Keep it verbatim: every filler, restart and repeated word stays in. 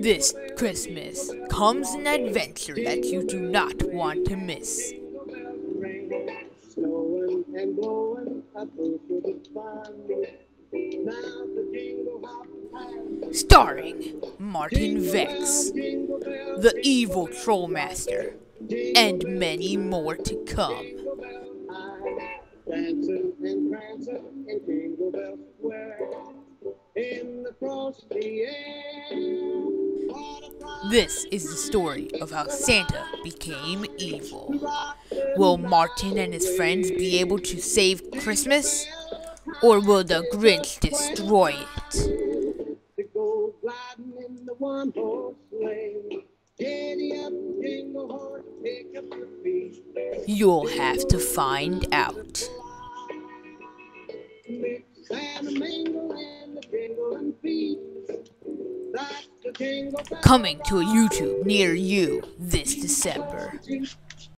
This Christmas comes an adventure that you do not want to miss. Starring Martin Vex, The Evil Troll Master, and many more to come. This is the story of how Santa became evil. Will Martin and his friends be able to save Christmas? Or will the Grinch destroy it? You'll have to find out. Coming to a YouTube near you this December.